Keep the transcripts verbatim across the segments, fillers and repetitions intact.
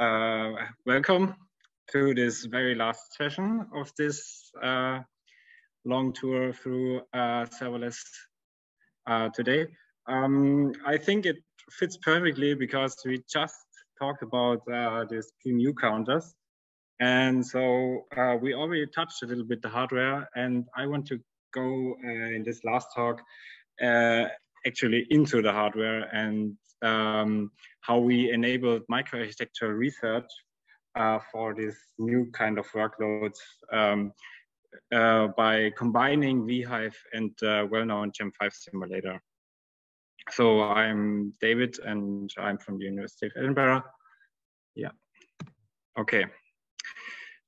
uh, welcome to this very last session of this uh, long tour through uh, serverless uh, today. Um, I think it fits perfectly because we just talked about uh, these Q E M U counters. And so uh, we already touched a little bit the hardware, and I want to go uh, in this last talk uh, actually into the hardware and um, how we enabled microarchitecture research uh, for this new kind of workloads um, uh, by combining vHIVE and uh, well-known GEM five simulator. So I'm David, and I'm from the University of Edinburgh. Yeah, okay.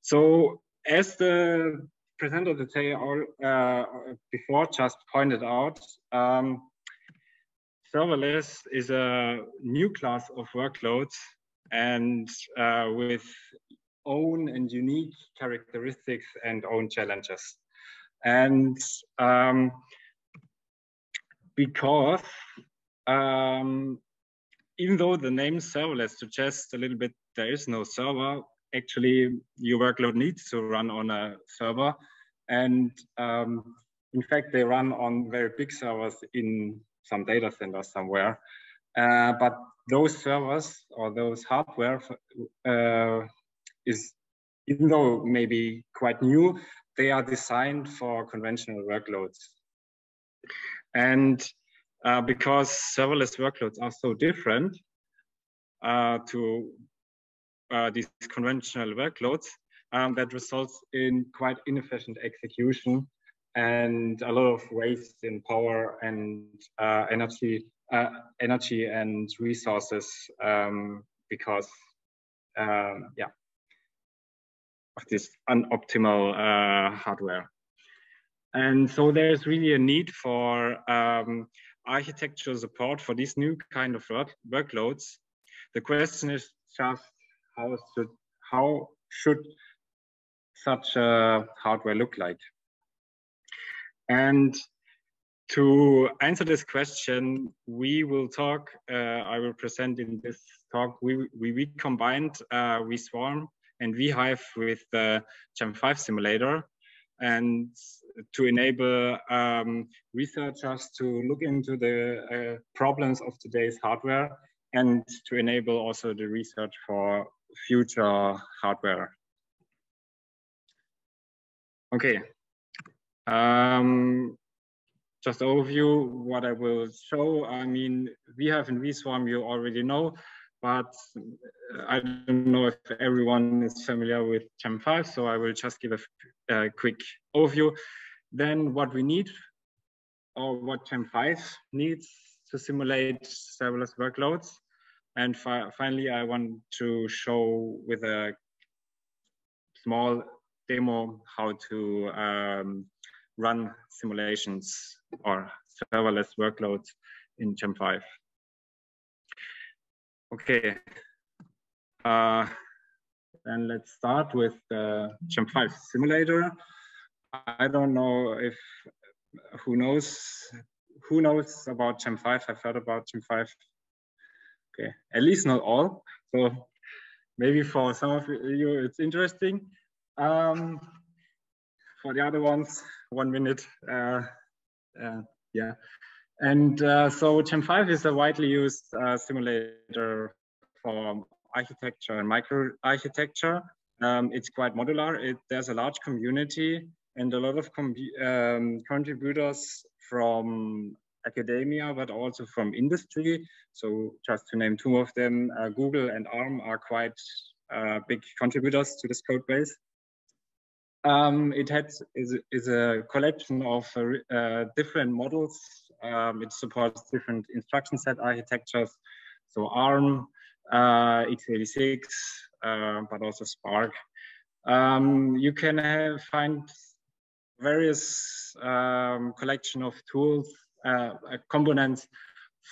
So as the presenter today all, uh, before just pointed out, um, serverless is a new class of workloads and uh, with own and unique characteristics and own challenges. And um, because um, even though the name serverless suggests a little bit there is no server, actually your workload needs to run on a server. And um, in fact, they run on very big servers in some data center somewhere. Uh, but those servers or those hardware uh, is, even though maybe quite new, they are designed for conventional workloads. And uh, because serverless workloads are so different uh, to Uh, these conventional workloads, um, that results in quite inefficient execution and a lot of waste in power and uh, energy, uh, energy and resources um, because, uh, yeah, of this unoptimal uh, hardware. And so there's really a need for um, architectural support for these new kind of work workloads. The question is just, How should, how should such uh, hardware look like? And to answer this question, we will talk, uh, I will present in this talk, we, we, we combined uh, vSwarm and vHIVE with the GEM five simulator, and to enable um, researchers to look into the uh, problems of today's hardware, and to enable also the research for future hardware. Okay, um, just overview what I will show. I mean, vHIVE and vSwarm you already know, but I don't know if everyone is familiar with GEM five, so I will just give a, a quick overview. Then what we need, or what GEM five needs to simulate serverless workloads. And fi finally, I want to show with a small demo how to um, run simulations or serverless workloads in GEM five. Okay, uh, then let's start with the GEM five simulator. I don't know if, who knows, who knows about GEM five? I've heard about GEM five. Okay, at least not all. So maybe for some of you it's interesting. Um, for the other ones, one minute. Uh, uh, yeah. And uh, so GEM five is a widely used uh, simulator for architecture and microarchitecture. Um, it's quite modular. It, there's a large community and a lot of um, contributors from academia, but also from industry. So just to name two of them, uh, Google and ARM are quite uh, big contributors to this code base. Um, it had, is, is a collection of uh, different models. Um, it supports different instruction set architectures. So ARM, uh, x eighty-six, uh, but also Spark. Um, you can have, find various um, collection of tools, uh, components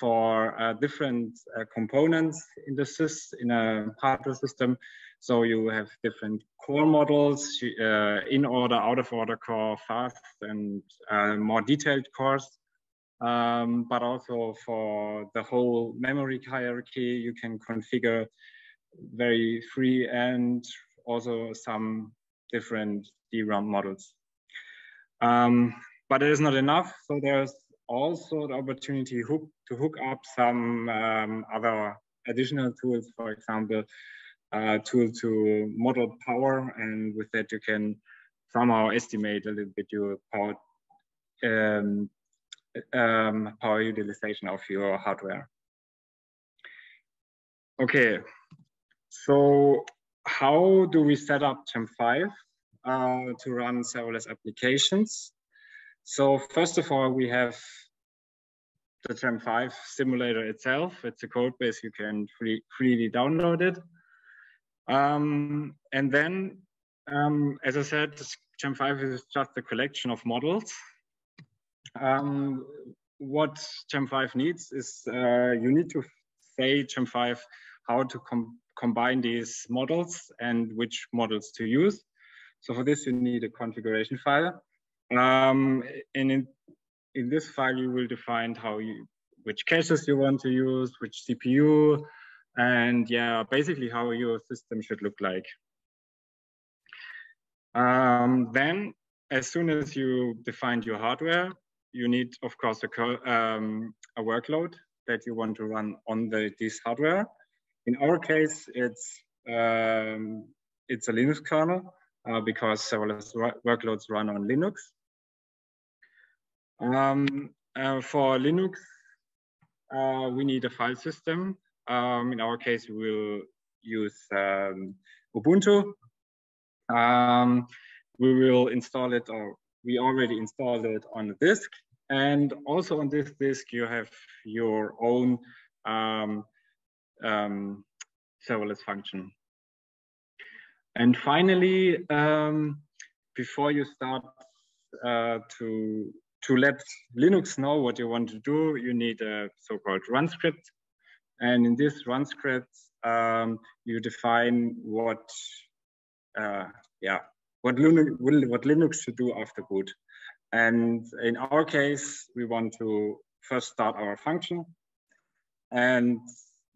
for uh, different uh, components in the system, in a hardware system. So you have different core models, uh, in order, out of order core, fast, and uh, more detailed cores. Um, but also for the whole memory hierarchy, you can configure very free, and also some different D RAM models. Um, but it is not enough. So there's also the opportunity hook, to hook up some um, other additional tools, for example, uh, tool to model power. And with that, you can somehow estimate a little bit your power, um, um, power utilization of your hardware. Okay, so how do we set up GEM five uh, to run serverless applications? So first of all, we have the GEM five simulator itself. It's a code base, you can free, freely download it. Um, and then, um, as I said, GEM five is just a collection of models. Um, what GEM five needs is uh, you need to say GEM five how to com combine these models and which models to use. So for this, you need a configuration file. Um, and in, in this file, you will define how you, which caches you want to use, which C P U, and yeah, basically how your system should look like. Um, then, as soon as you defined your hardware, you need, of course, a, um, a workload that you want to run on the, this hardware. In our case, it's, um, it's a Linux kernel uh, because serverless workloads run on Linux. Um, uh, for Linux, uh, we need a file system. Um, in our case, we will use um, Ubuntu. Um, we will install it, or we already installed it on a disk. And also on this disk, you have your own um, um, serverless function. And finally, um, before you start uh, to To let Linux know what you want to do, you need a so-called run script. And in this run script, um, you define what, uh, yeah, what Linux, will, what Linux should do after boot. And in our case, we want to first start our function, and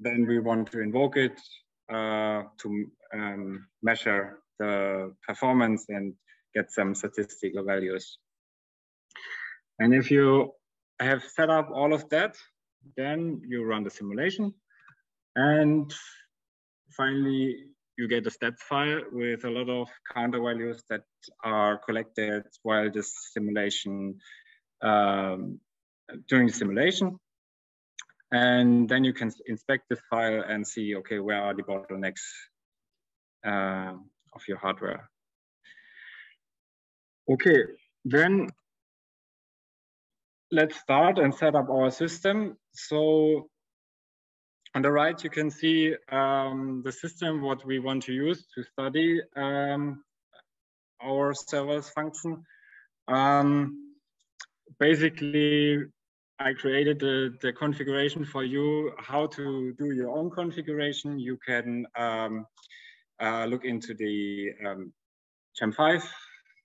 then we want to invoke it uh, to um, measure the performance and get some statistical values. And if you have set up all of that, then you run the simulation. And finally, you get a stats file with a lot of counter values that are collected while this simulation, um, during the simulation. And then you can inspect this file and see, okay, where are the bottlenecks uh, of your hardware? Okay, then let's start and set up our system. So on the right, you can see um, the system, what we want to use to study um, our serverless function. Um, basically, I created the, the configuration for you, how to do your own configuration. You can um, uh, look into the um, GEM five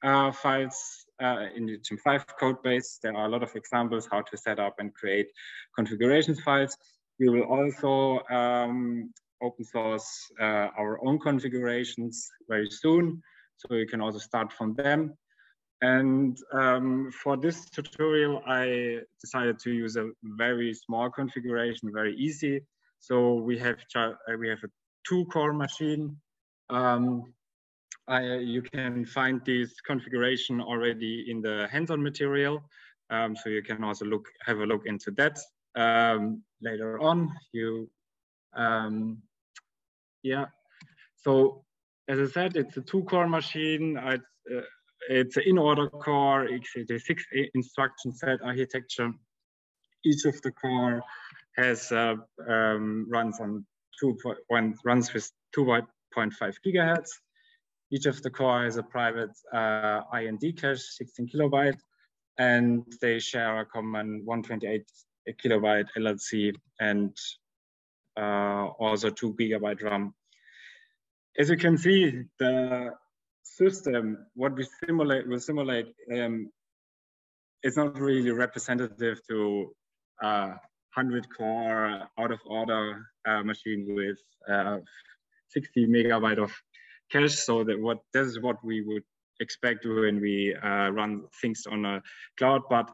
uh, files. Uh, in the GEM five code base, there are a lot of examples how to set up and create configuration files. We will also um, open source uh, our own configurations very soon, so you can also start from them. And um, for this tutorial, I decided to use a very small configuration, very easy. So we have we have a two-core machine. Um, I, you can find this configuration already in the hands-on material, um, so you can also look have a look into that um, later on. You, um, yeah. So as I said, it's a two-core machine. I, uh, it's an in-order core. x eighty-six instruction set architecture. Each of the core has uh, um, runs on two point runs with two point five gigahertz. Each of the core has a private uh, I N D cache, sixteen kilobyte, and they share a common one twenty-eight kilobyte L L C and uh, also two gigabyte RAM. As you can see, the system, what we simulate, will simulate, um, it's not really representative to a hundred core out of order uh, machine with uh, sixty megabyte of cache. So that what this is what we would expect when we uh, run things on a cloud. But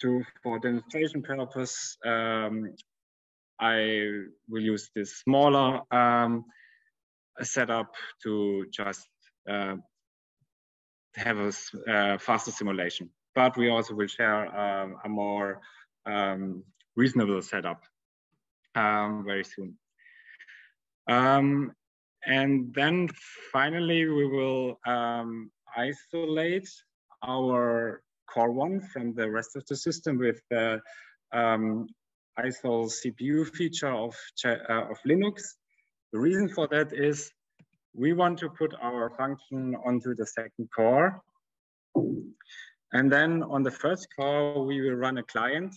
to for demonstration purpose, um, I will use this smaller um, setup to just uh, have a uh, faster simulation. But we also will share um, a more um, reasonable setup um, very soon. Um, and then finally, we will um, isolate our core one from the rest of the system with the um, isol C P U feature of, uh, of Linux. The reason for that is we want to put our function onto the second core. And then on the first core, we will run a client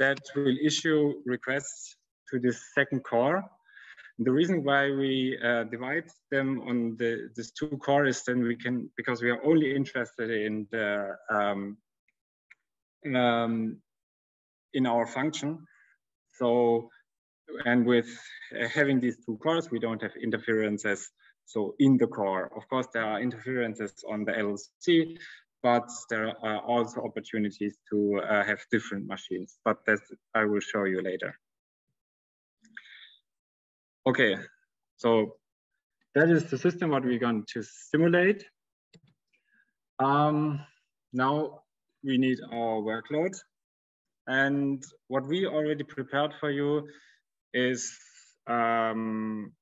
that will issue requests to this second core. The reason why we uh, divide them on the this two cores, then we can, because we are only interested in the um, um, in our function. So, and with uh, having these two cores, we don't have interferences. So in the core, of course, there are interferences on the L L C, but there are also opportunities to uh, have different machines. But that I will show you later. Okay, so that is the system what we're going to simulate. Um, now we need our workload. And what we already prepared for you is um,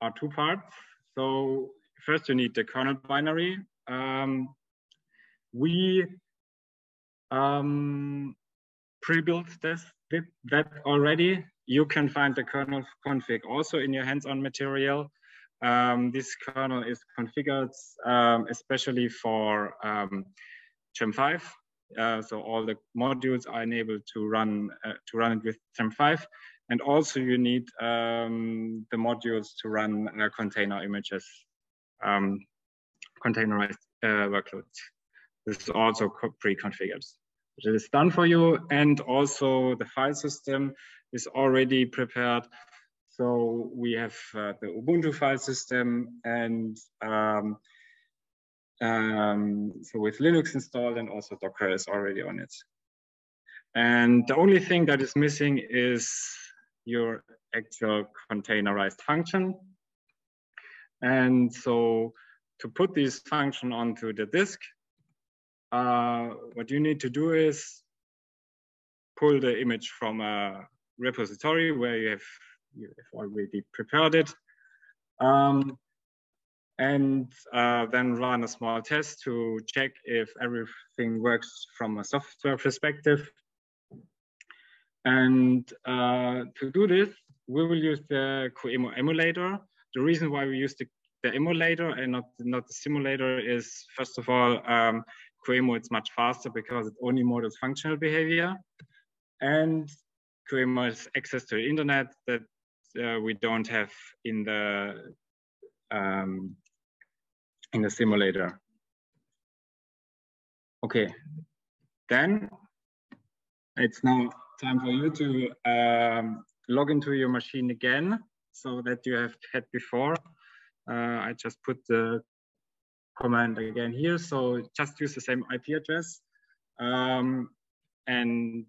are two parts. So first you need the kernel binary. Um, we um, pre-built this that already. You can find the kernel config also in your hands-on material. Um, this kernel is configured um, especially for um, GEM five. Uh, so all the modules are enabled to run uh, to run it with GEM five. And also you need um, the modules to run uh, container images, um, containerized uh, workloads. This is also pre-configured. It is done for you, and also the file system is already prepared. So we have uh, the Ubuntu file system, and um, um, so with Linux installed, and also Docker is already on it. And the only thing that is missing is your actual containerized function. And so to put this function onto the disk, uh, what you need to do is pull the image from a repository where you have, you have already prepared it, um, and uh, then run a small test to check if everything works from a software perspective. And uh, to do this, we will use the Q E M U emulator. The reason why we use the, the emulator and not, not the simulator is, first of all, um, Q E M U is much faster because it only models functional behavior, and Q E M U has access to the internet that uh, we don't have in the um, in the simulator. Okay, then it's now time for you to um, log into your machine again, so that you have had before. Uh, I just put the command again here, so just use the same I P address um, and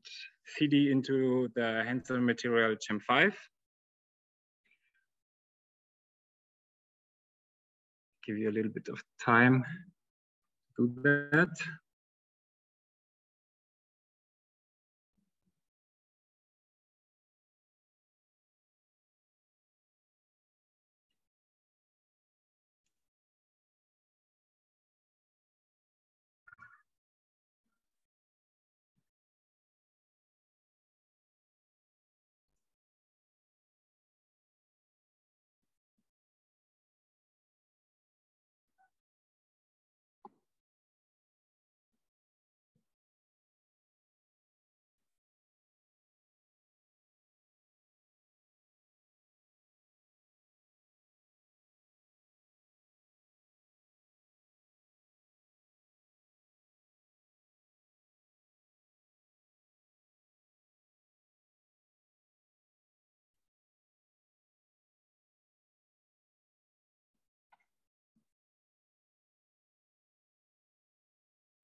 C D into the hands-on material GEM five. Give you a little bit of time to do that.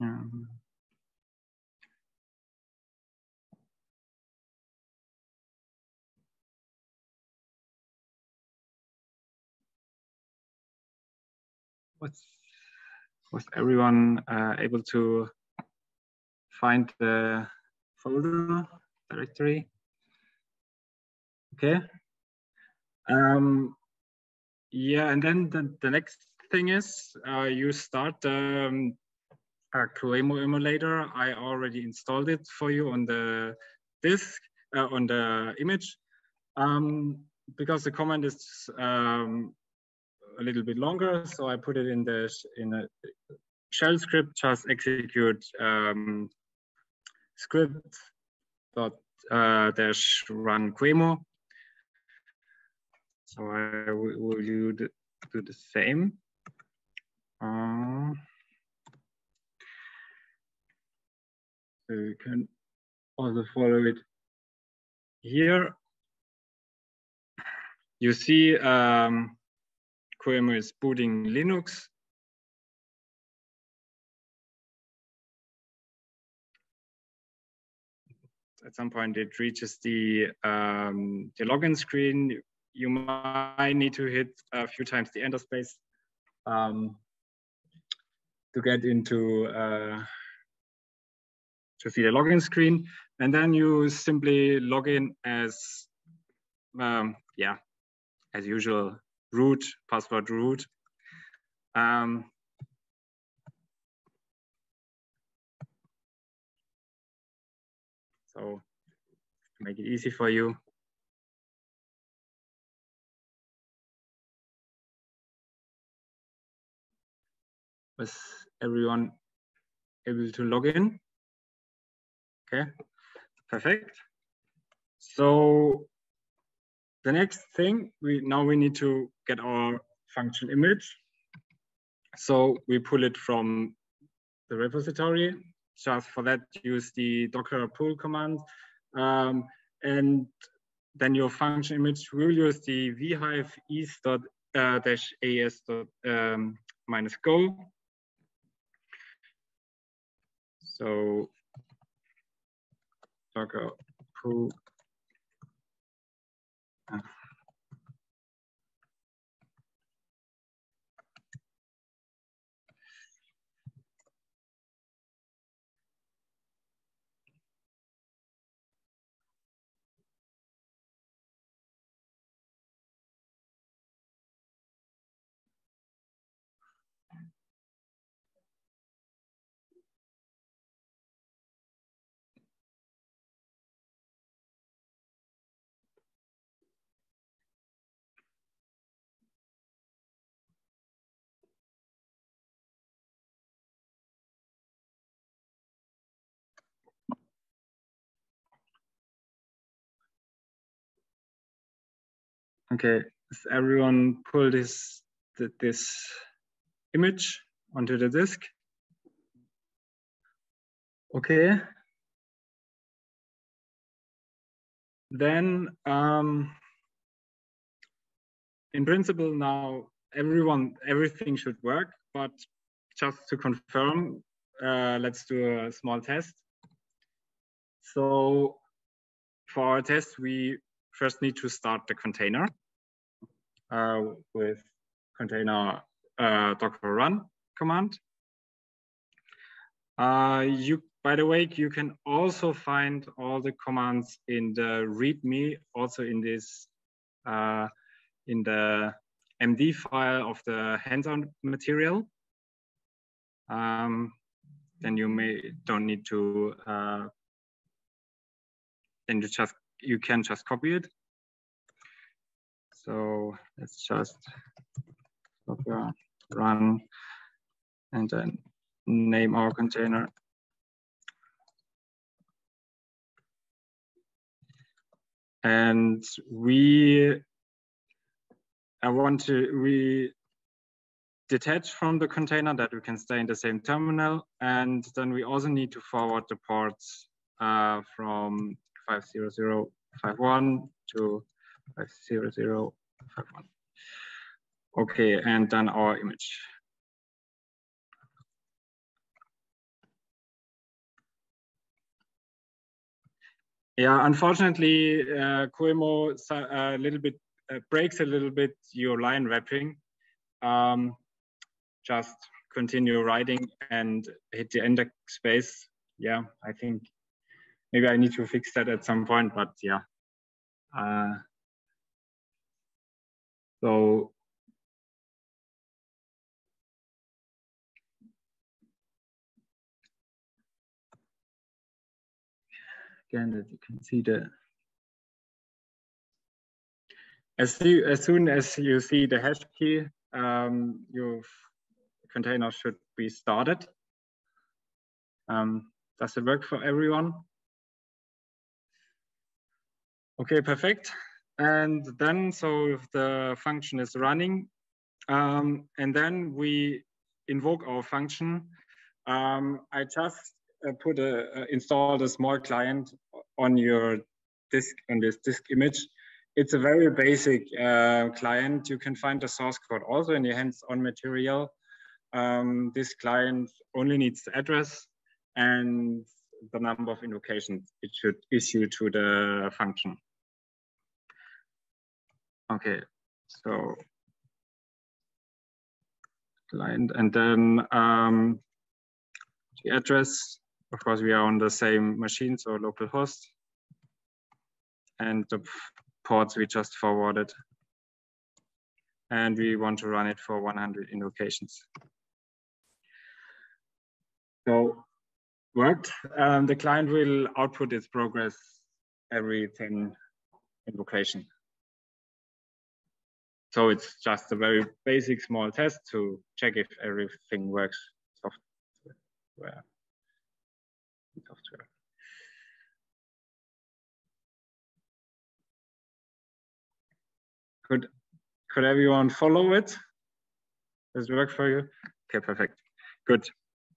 Um, was, was everyone uh, able to find the folder directory? Okay. Um, yeah, and then the, the next thing is uh, you start um, a Q E M U emulator. I already installed it for you on the disk, uh, on the image, um, because the command is um, a little bit longer. So I put it in the in a shell script, just execute um, script dot uh, dash run Q E M U. So I will you do the same. Uh, so you can also follow it here. You see um, Q E M U is booting Linux. At some point it reaches the, um, the login screen. You might need to hit a few times the enter space um, to get into, uh, to see the login screen. And then you simply log in as, um, yeah, as usual, root, password root. Um, so make it easy for you. Was everyone able to log in? Okay, perfect. So the next thing, we now we need to get our function image. So we pull it from the repository. Just for that, use the Docker pull command. Um, and then your function image will use the vHive ease-as um, minus go. So Docker pull. Uh, Okay, does everyone pull this this image onto the disk? Okay. Then, um, in principle, now everyone everything should work. But just to confirm, uh, let's do a small test. So, for our test, we first need to start the container. Uh, with container uh, docker run command. Uh, you, by the way, you can also find all the commands in the README, also in this, uh, in the M D file of the hands-on material. Um, then you may don't need to. Uh, then you just you can just copy it. So let's just Docker run and then name our container. And we, I want to, we detach from the container that we can stay in the same terminal. And then we also need to forward the ports uh, from five zero zero five one to five zero zero five one. Okay, and then our image. Yeah, unfortunately, uh, Q E M U a little bit uh, breaks a little bit your line wrapping. Um, just continue writing and hit the enter space. Yeah, I think maybe I need to fix that at some point, but yeah. Uh, so. Again, that you can see the as you, as soon as you see the hash key, um, your container should be started. Um, does it work for everyone? Okay, perfect. And then, so if the function is running, um, and then we invoke our function. Um, I just Uh, put a uh, installed a small client on your disk, on this disk image. It's a very basic uh, client. You can find the source code also in your hands-on material. Um, this client only needs the address and the number of invocations it should issue to the function. Okay, so client, and then um, the address. Of course, we are on the same machine, so localhost, and the ports we just forwarded. And we want to run it for one hundred invocations. So worked. Um, the client will output its progress every ten invocation. So it's just a very basic small test to check if everything works software. software. Could, could everyone follow it? Does it work for you? Okay, perfect, good.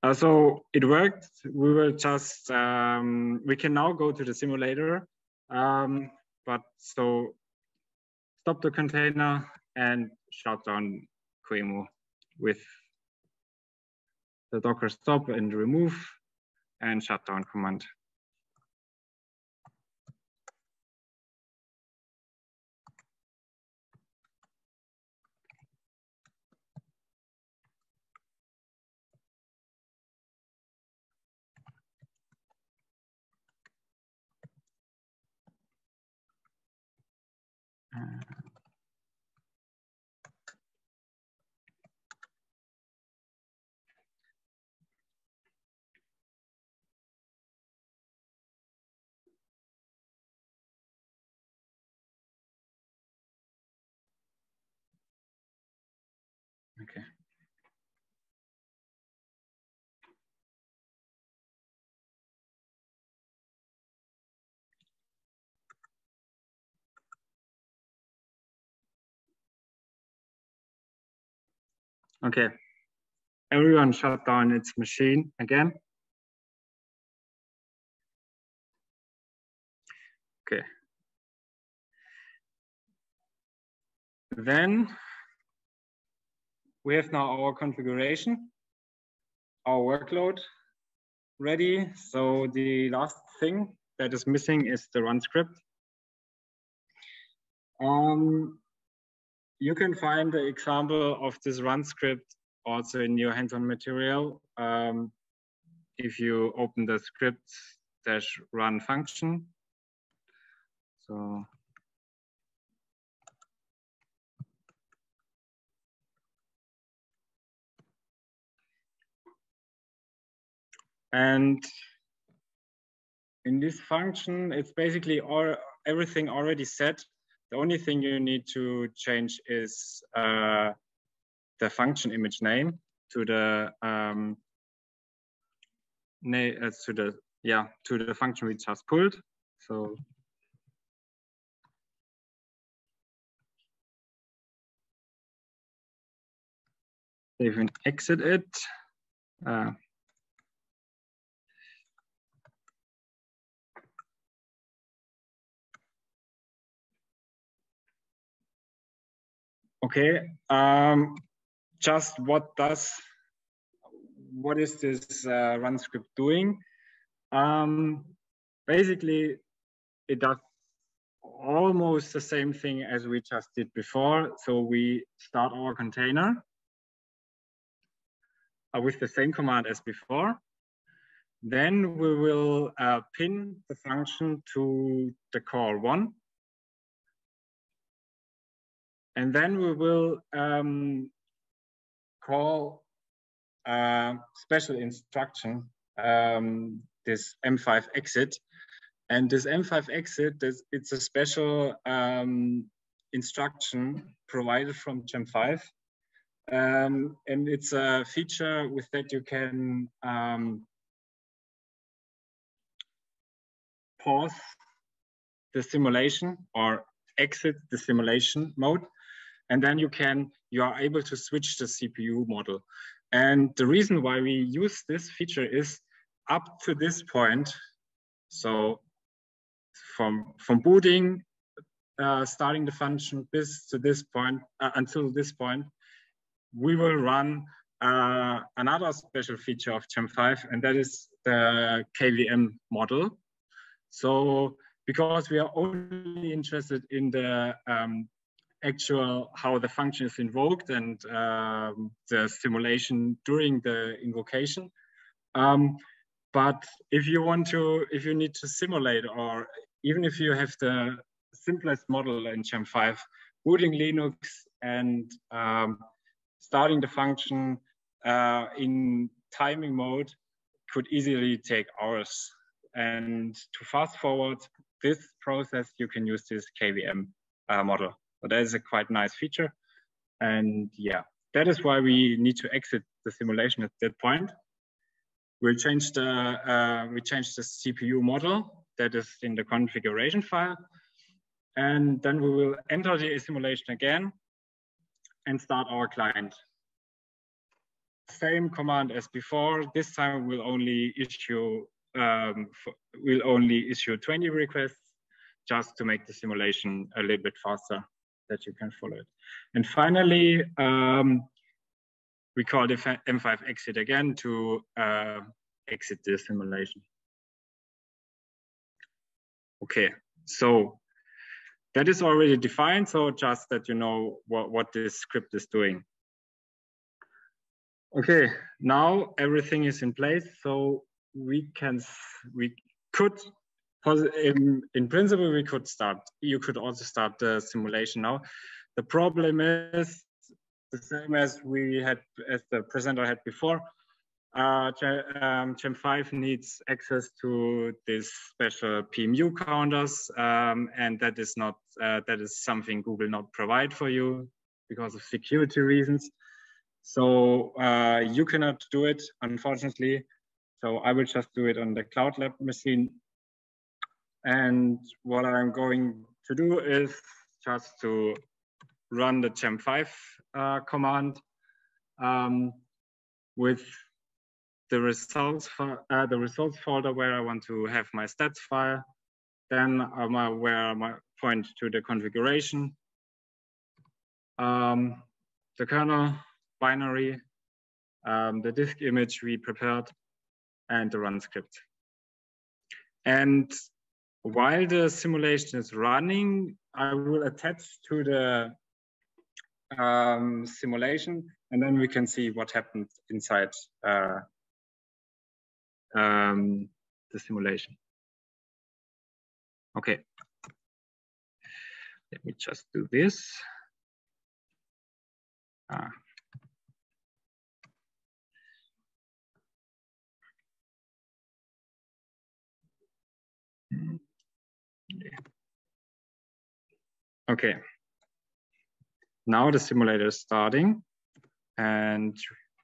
Uh, so it worked. We will just, um, we can now go to the simulator, um, but so stop the container and shut down Q E M U with the Docker stop and remove and shutdown command. Uh, Okay. Okay. Everyone shut down its machine again. Okay. Then we have now our configuration, our workload ready. So the last thing that is missing is the run script. Um, you can find the example of this run script also in your hands-on material. Um, if you open the script dash run function. So. And in this function, it's basically all, everything already set. The only thing you need to change is uh, the function image name to the um, name uh, to the yeah to the function we just pulled. So save and exit it. Uh, Okay, um, just what does, what is this uh, run script doing? Um, basically, it does almost the same thing as we just did before. So we start our container uh, with the same command as before. Then we will uh, pin the function to the call one. And then we will um, call a special instruction, um, this M five exit. And this M five exit, this, it's a special um, instruction provided from G E M five. Um, and it's a feature with that you can um, pause the simulation or exit the simulation mode. And then you can, you are able to switch the C P U model. And the reason why we use this feature is up to this point. So from, from booting, uh, starting the function this to this point, uh, until this point, we will run uh, another special feature of G E M five, and that is the K V M model. So because we are only interested in the um, actual, how the function is invoked and um, the simulation during the invocation. Um, but if you want to, if you need to simulate, or even if you have the simplest model in G E M five, booting Linux and um, starting the function uh, in timing mode could easily take hours. And to fast forward this process, you can use this K V M uh, model. So that is a quite nice feature. And yeah, that is why we need to exit the simulation at that point. We'll change the, uh, we change the C P U model that is in the configuration file. And then we will enter the simulation again and start our client. Same command as before. This time we'll only issue, um, for, we'll only issue twenty requests just to make the simulation a little bit faster, that you can follow it. And finally, um, we call the M five exit again to uh, exit the simulation. Okay, so that is already defined. So just that you know what, what this script is doing. Okay, now everything is in place. So we can, we could, in, in principle, we could start. You could also start the simulation now. The problem is the same as we had, as the presenter had before. Uh, um, G E M five needs access to these special P M U counters, um, and that is not uh, that is something Google not provide for you because of security reasons. So uh, you cannot do it, unfortunately. So I will just do it on the Cloud Lab machine. And what I'm going to do is just to run the G E M five uh, command um, with the results for, uh, the results folder where I want to have my stats file. Then I'm uh, where I point to the configuration, um, the kernel binary, um, the disk image we prepared, and the run script. And while the simulation is running, I will attach to the um, simulation, and then we can see what happened inside uh, um, the simulation. Okay. Let me just do this. Ah. Okay, now the simulator is starting and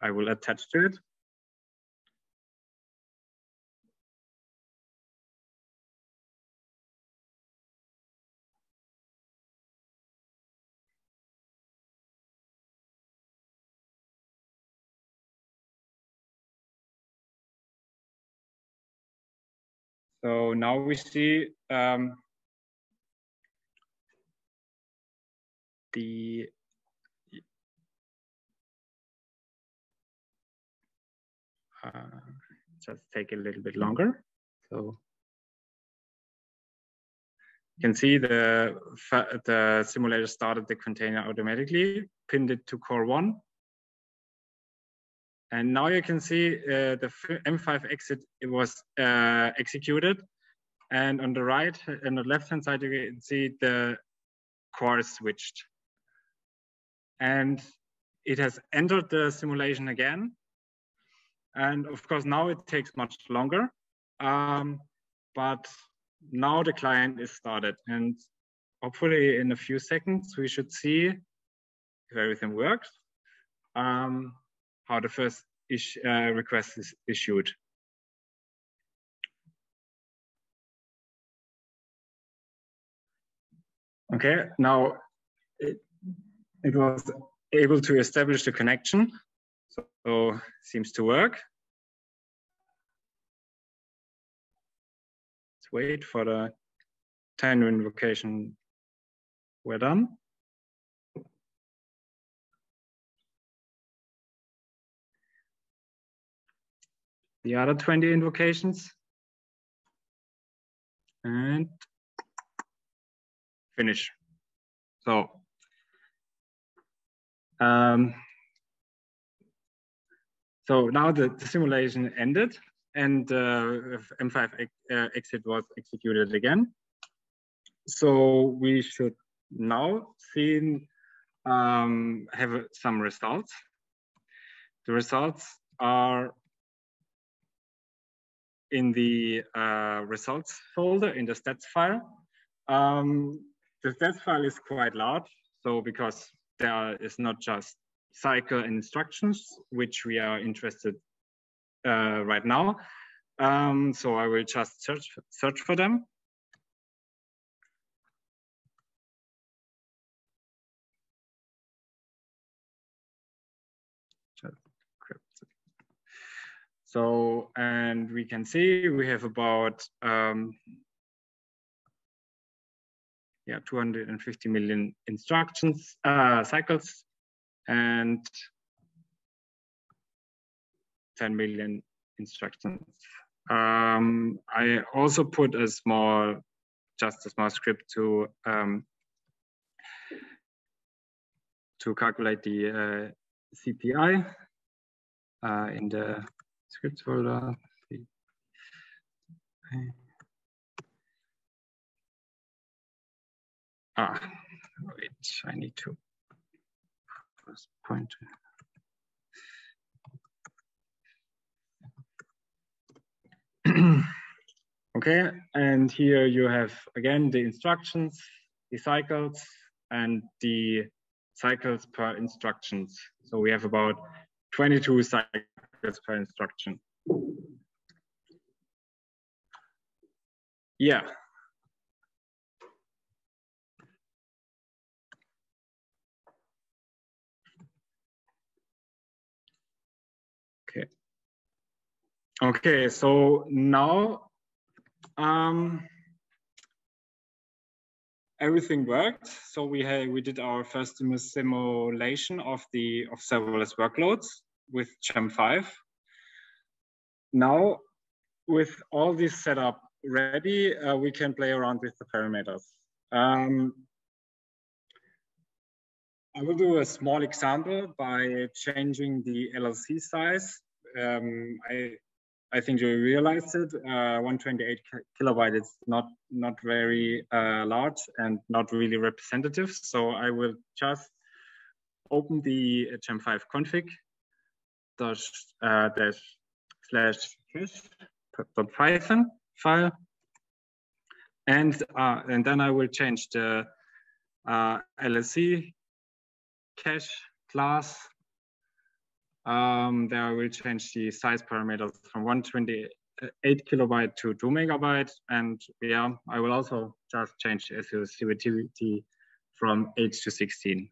I will attach to it. So now we see um, the uh, just take a little bit longer. So can see the, the simulator started the container automatically, pinned it to core one. And now you can see uh, the M five exit, it was uh, executed. And on the right and the left hand side, you can see the core is switched. And it has entered the simulation again. And of course, now it takes much longer. Um, but now the client is started. And hopefully in a few seconds, we should see if everything works. Um, how the first ish, uh, request is issued. Okay, now it, it was able to establish the connection, so, so seems to work. Let's wait for the tender invocation. We're done. The other twenty invocations and finish. So um, so now the, the simulation ended and uh, M five ex uh, exit was executed again. So we should now see um, have some results. The results are in the uh, results folder in the stats file. Um, the stats file is quite large, so because there is not just cycle instructions, which we are interested uh, right now. Um, so I will just search search for them. So, and we can see we have about um, yeah, two hundred fifty million instructions, uh, cycles, and ten million instructions. Um, I also put a small, just a small script to um, to calculate the uh, C P I uh, in the script folder. Ah, wait, I need to first point. Okay, and here you have again the instructions, the cycles, and the cycles per instructions. So we have about twenty-two cycles per instruction. Yeah. Okay. Okay, so now um, everything worked. So we had, we did our first simulation of the of serverless workloads with GEM five. Now, with all this setup ready, uh, we can play around with the parameters. Um, I will do a small example by changing the L L C size. Um, I, I think you realized it, uh, one hundred twenty-eight kilobyte is not, not very uh, large and not really representative. So I will just open the GEM five config. Dash, uh, dash slash cache.python file, and uh, and then I will change the uh, L L C cache class. Um, there I will change the size parameters from one hundred twenty-eight kilobyte to two megabyte, and yeah, I will also just change the exclusivity from eight to sixteen.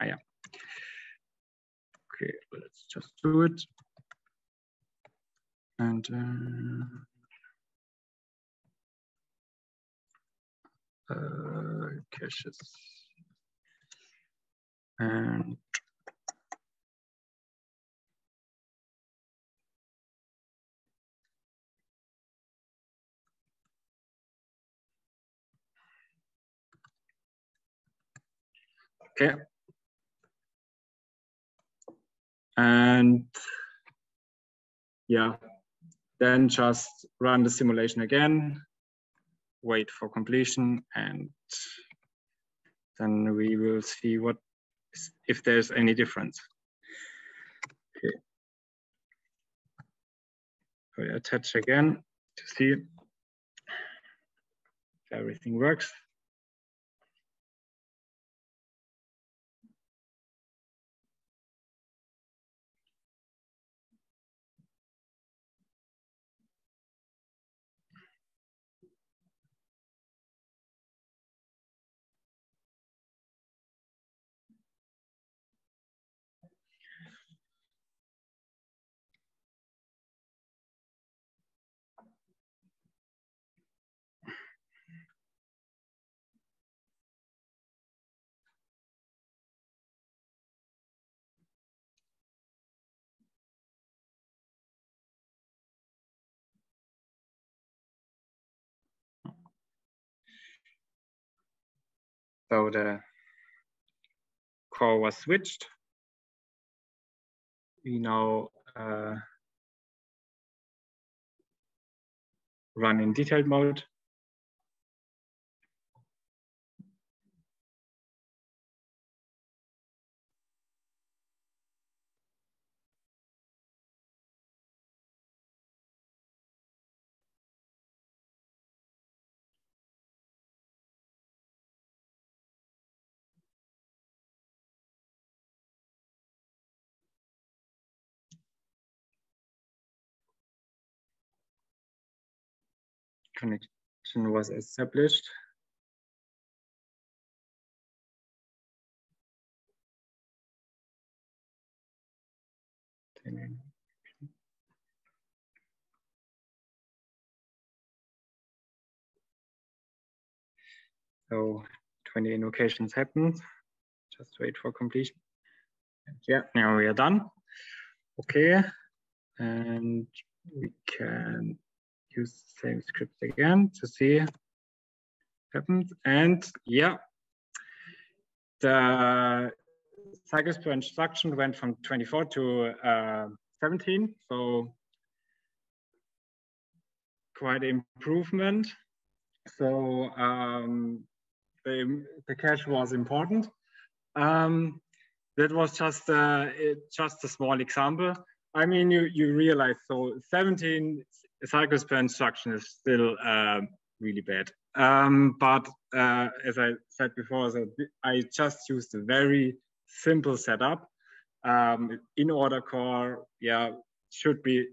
Ah, yeah. Okay, let's just do it. And uh, uh, caches. And Okay. And yeah, then just run the simulation again, wait for completion, and then we will see what if there's any difference. Okay. We attach again to see if everything works. So the core was switched. We now uh, run in detailed mode. Connection was established. So twenty invocations happened. Just wait for completion. Yeah, now we are done. Okay, and we can use the same script again to see what happens. And yeah, the cycles per instruction went from twenty-four to uh, seventeen. So quite an improvement. So um, the, the cache was important. Um, that was just, uh, it, just a small example. I mean, you, you realize, so seventeen cycles per instruction is still uh, really bad. Um, but uh, as I said before, so I just used a very simple setup. Um, in order core, yeah, should be,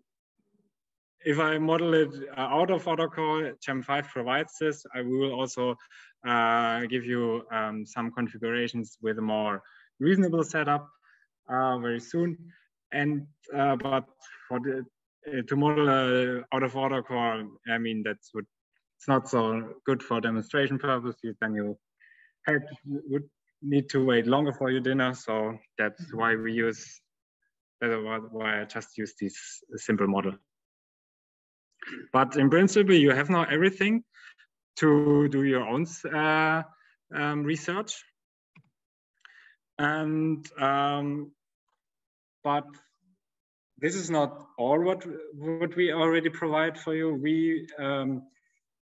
if I model it out of order core, GEM five provides this. I will also uh, give you um, some configurations with a more reasonable setup uh, very soon. And, uh, but for the, uh, to model uh, out of order core, I mean, that's what, it's not so good for demonstration purposes. Then you had, would need to wait longer for your dinner. So that's why we use, that's why I just use this simple model. But in principle, you have now everything to do your own uh, um, research. And, um, but this is not all what, what we already provide for you. We, um,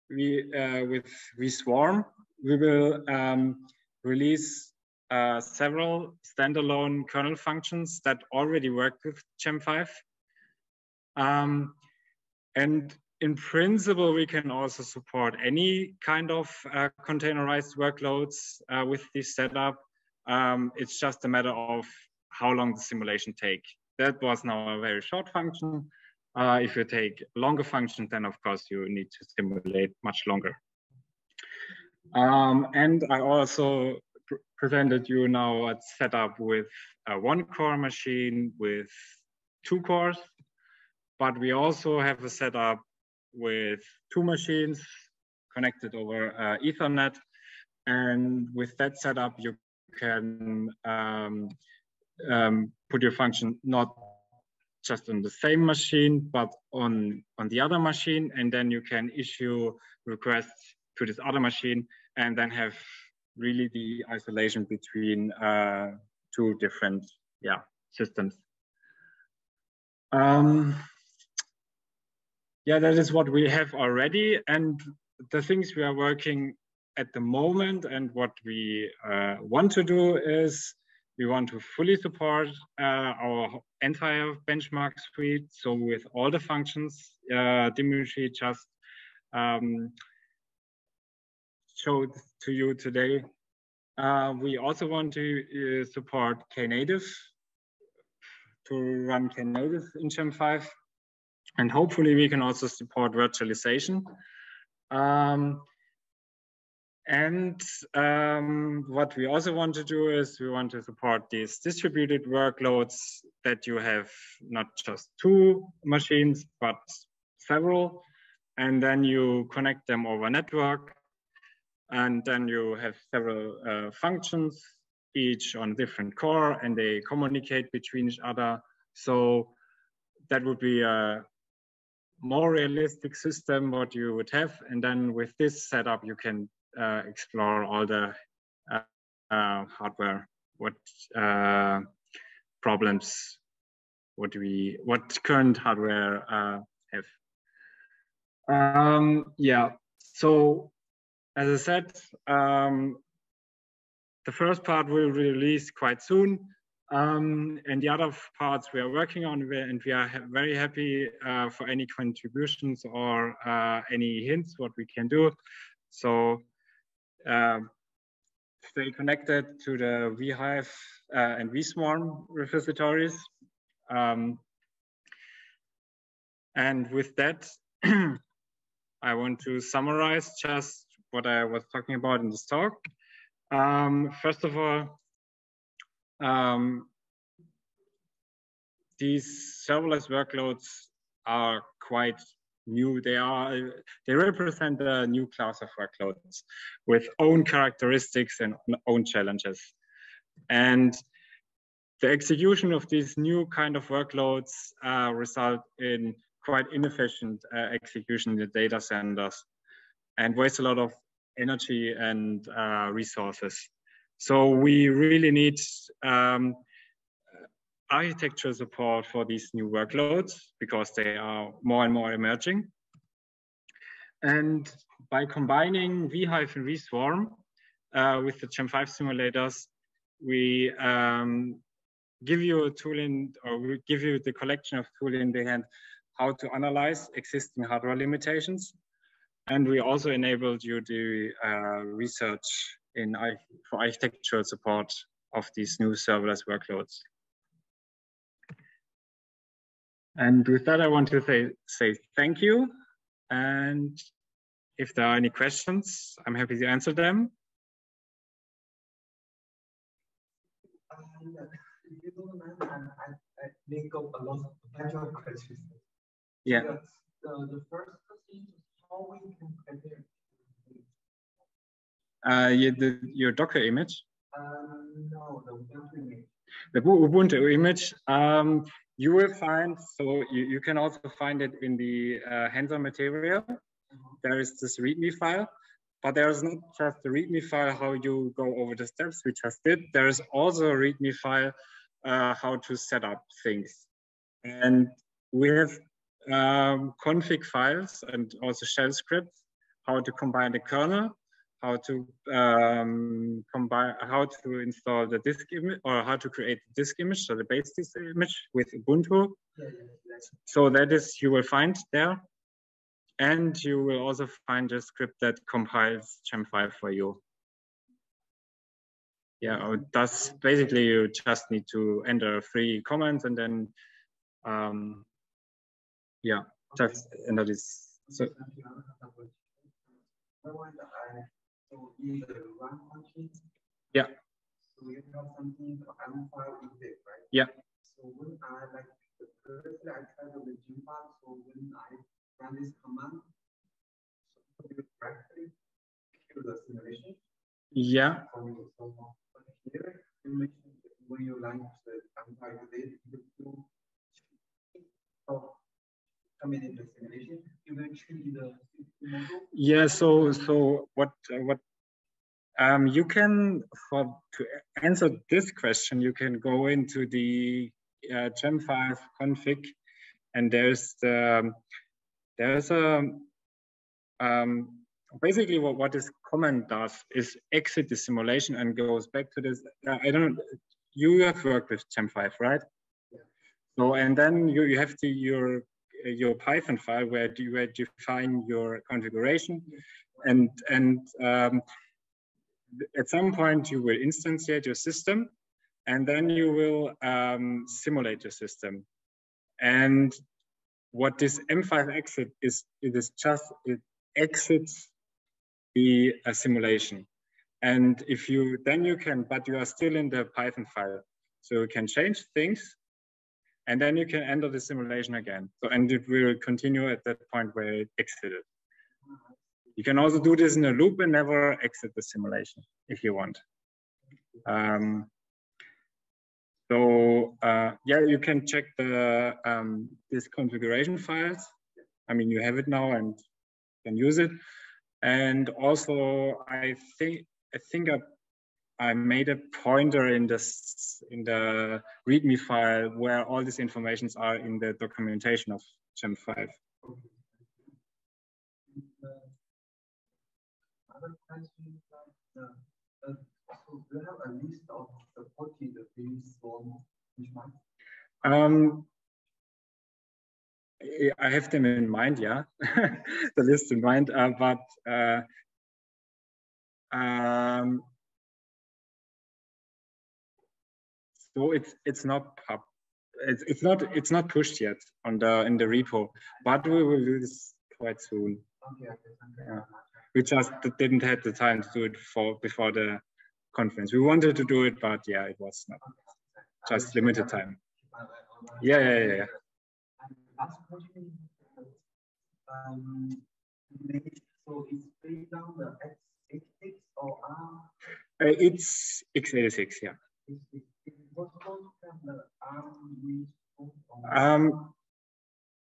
we uh, with vSwarm, we will um, release uh, several standalone kernel functions that already work with GEM five. Um, and in principle, we can also support any kind of uh, containerized workloads uh, with this setup. Um, it's just a matter of how long the simulation take. That was now a very short function. Uh, if you take longer function, then of course you need to simulate much longer. Um, and I also pr presented you now a setup with a one core machine with two cores, but we also have a setup with two machines connected over uh, Ethernet. And with that setup, you can, um, Um, put your function not just on the same machine, but on, on the other machine, and then you can issue requests to this other machine and then have really the isolation between uh, two different yeah systems. Um, yeah, that is what we have already, and the things we are working at the moment and what we uh, want to do is we want to fully support uh, our entire benchmark suite. So with all the functions, uh, Dimitri just um, showed to you today. Uh, we also want to uh, support Knative, to run Knative in Gem five. And hopefully we can also support virtualization. Um, and um, what we also want to do is we want to support these distributed workloads that you have not just two machines, but several. And then you connect them over network. And then you have several uh, functions, each on different core, and they communicate between each other. So that would be a more realistic system what you would have. And then with this setup, you can uh, explore all the uh, uh, hardware, what uh, problems, what we, what current hardware uh, have. Um, yeah, so. As I said, um, the first part will release quite soon, um, and the other parts we are working on, and we are very happy uh, for any contributions or uh, any hints what we can do. So uh, stay connected to the vHive uh, and vSwarm repositories. Um, and with that, I want to summarize just what I was talking about in this talk. Um, first of all, um, these serverless workloads are quite new. They are they represent a new class of workloads with own characteristics and own challenges. And the execution of these new kind of workloads uh, result in quite inefficient uh, execution in the data centers, and waste a lot of energy and uh, resources. So we really need um, architecture support for these new workloads because they are more and more emerging. And by combining vHive and vSwarm uh, with the Gem five simulators, we um, give you a tool in, or we give you the collection of tools in the hand, how to analyze existing hardware limitations. And we also enabled you to uh, research in for architectural support of these new serverless workloads. And with that, I want to say, say thank you. And if there are any questions, I'm happy to answer them. Um, if you don't mind, I, I make up a lot of potential questions. Yeah. So the, the first thing. Uh, you, the, your Docker image? Um, no, the Ubuntu image. The Ubuntu image, um, you will find, so you, you can also find it in the uh, hands-on material. Mm-hmm. There is this README file, but there is not just the README file how you go over the steps we just did. There is also a README file uh, how to set up things. And we have Um, config files and also shell scripts, how to combine the kernel, how to um, combine, how to install the disk image, or how to create the disk image, so the base disk image with Ubuntu. Yeah, yeah, yeah. So that is, you will find there. And you will also find a script that compiles Gem five for you. Yeah, that's basically, you just need to enter three commands and then um, yeah, that's okay. And that is so. Yeah. So we have something for ARM file intake, right? Yeah. So when I like the previously I tried on the Gem file, so when I run this command, so you directly kill the simulation. Yeah. So here you mentioned when you launch the ARM file today, you do so. Yeah, so so what uh, what Um, you can, for, to answer this question, you can go into the uh, gem five config, and there's the, there's a, um, basically what, what this command does is exit the simulation and goes back to this. I don't, you have worked with gem five, right? Yeah. So, and then you, you have to, your, your Python file where you where define your configuration, and, and, um, at some point you will instantiate your system, and then you will um, simulate your system. And what this M five exit is, it is just, it exits the uh, simulation. And if you, then you can, but you are still in the Python file. So you can change things, and then you can enter the simulation again. So, and it will continue at that point where it exited. You can also do this in a loop and never exit the simulation if you want. Um, so uh, yeah, you can check the um, this configuration files. I mean, you have it now and can use it. And also, I think I think I, I made a pointer in this in the README file where all these informations are in the documentation of gem five. Other questions like, uh, uh, so do you have a list of supported vSwarm benchmarks? Um, I have them in mind, yeah, the list in mind, uh, but uh, um, so it's it's not pub, it's it's not it's not pushed yet on the in the repo, but we will do this quite soon. Okay, okay, thank you very much. We just didn't have the time to do it for before the conference. We wanted to do it, but yeah, it was not just limited time. Yeah, yeah, yeah. yeah. Um, so it's based on the x eighty-six or ARM? Uh, it's x eighty-six, yeah. Is it possible to have the ARM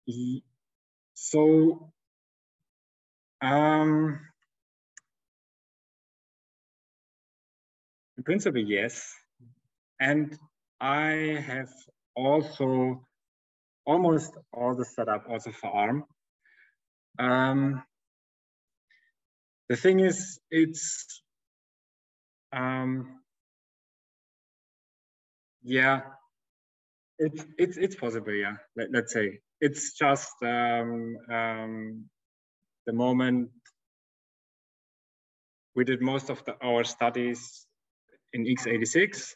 response? So. Um, in principle, yes. And I have also almost all the setup also for ARM. Um, the thing is, it's, um, yeah, it's, it's, it's possible, yeah, Let, let's say. It's just, um, um, the moment we did most of the, our studies in x eighty-six,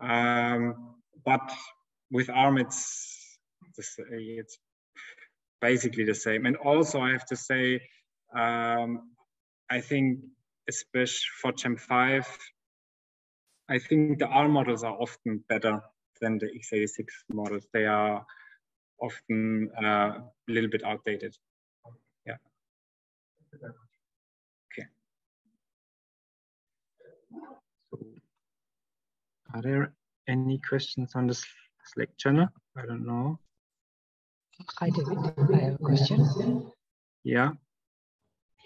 um, but with ARM it's it's basically the same. And also I have to say, um, I think especially for gem five, I think the ARM models are often better than the x eighty-six models. They are often uh, a little bit outdated. Okay. So, are there any questions on the Slack channel? I don't know. Hi, David. I have a question. Yeah.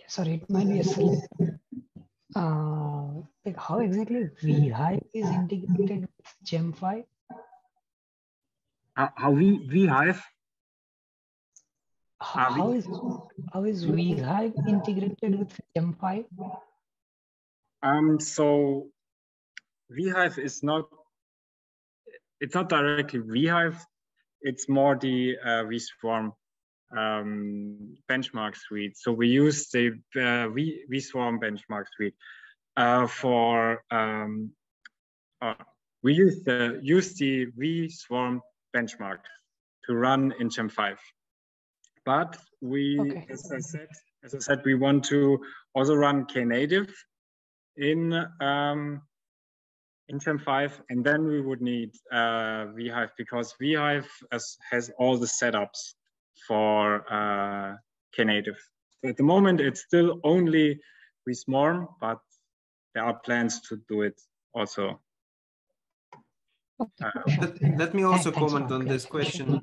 Sorry, it might be a slip. Uh, like how exactly vHive is integrated with gem five? Uh, how we vHive? How, how is how is vHive integrated with gem five? Um, so vHive is not it's not directly vHive. It's more the uh, vSwarm um, benchmark suite. So we use the uh, v, vSwarm benchmark suite uh, for um, uh, we use the use the vSwarm benchmark to run in gem five. But we, okay. as I said, as I said, we want to also run Knative in um, in gem five, and then we would need uh, vHive because vHive has, has all the setups for uh, Knative. So at the moment, it's still only vSwarm, but there are plans to do it also. Uh, let, let me also comment on this question.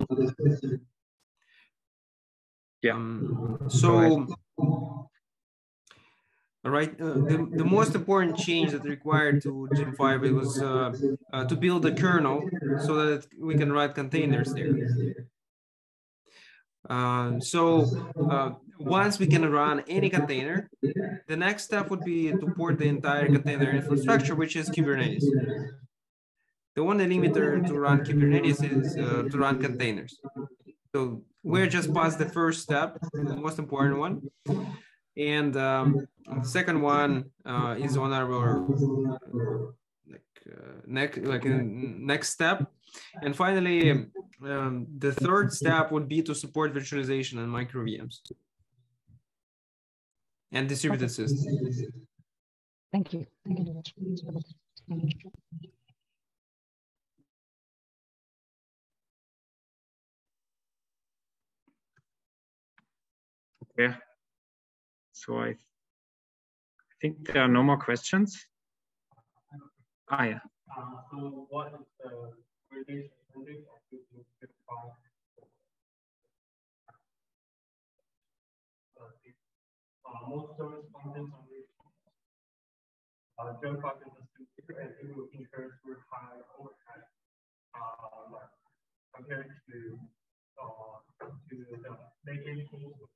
Yeah. Um, so All right. Uh, the, the most important change that required to G E M five, it was uh, uh, to build a kernel so that we can write containers there. Uh, so uh, once we can run any container, the next step would be to port the entire container infrastructure, which is Kubernetes. The only limiter to run Kubernetes is uh, to run containers. So we're just past the first step, the most important one. And um, the second one uh, is on our like, uh, next, like next step. And finally, um, the third step would be to support virtualization and micro V Ms and distributed systems. Thank you. Thank you. Yeah. So I, th I think there are no more questions. Ah, yeah. Uh, so what is the validation metric of the G E M five? Most service functions on the G E M five infrastructure and it will incur very high overhead uh, compared to uh, to the native tools of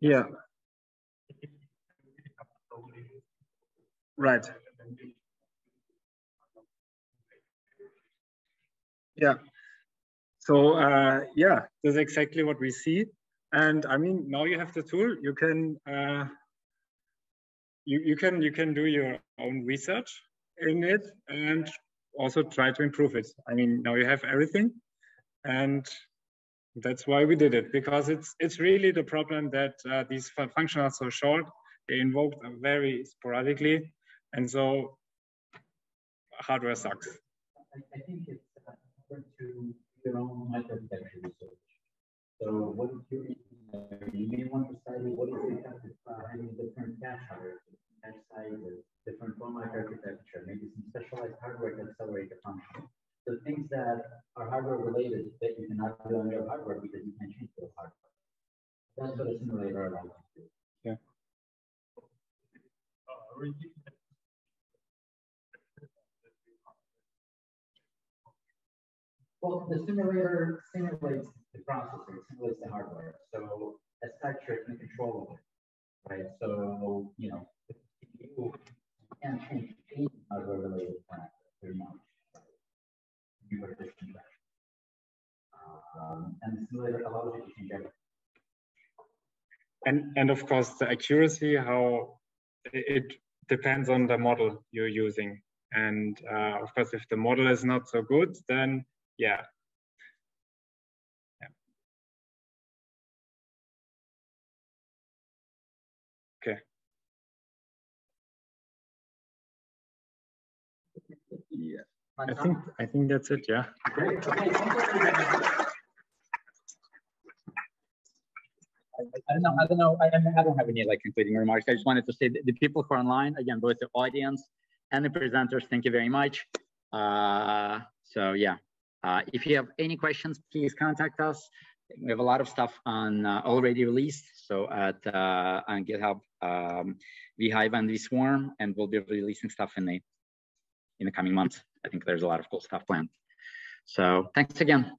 yeah. Right. Yeah. So uh, yeah, that's exactly what we see. And I mean, now you have the tool. You can uh, you you can you can do your own research in it and also try to improve it. I mean, now you have everything, and that's why we did it, because it's it's really the problem that uh, these functions are so short. They invoked very sporadically, and so hardware sucks. I think it's important to your own microarchitecture research. So what is your, uh, you may want to study what is the effect of having different cache hierarchy, cache size, different format architecture, maybe some specialized hardware to accelerate the function. So things that are hardware related that you cannot do on your hardware because you can't change your hardware. That's what a simulator allows you to do. Yeah. Well, the simulator simulates the processor, it simulates the hardware. So as such, you're in control of it, right? So, you know, you can't change any hardware related factor pretty much. You are just um, and the simulator allows you to change everything. And, and of course, the accuracy, how it depends on the model you're using. And uh, of course, if the model is not so good, then yeah. Okay. Yeah. I think I think that's it, yeah. Great. Okay. I don't know, I don't know, I don't I don't have any like concluding remarks. I just wanted to say that the people who are online, again, both the audience and the presenters, thank you very much. Uh, so yeah. Uh, if you have any questions, please contact us. We have a lot of stuff on uh, already released, so at uh, on GitHub, um, vHive and vSwarm, and we'll be releasing stuff in the in the coming months. I think there's a lot of cool stuff planned. So thanks again.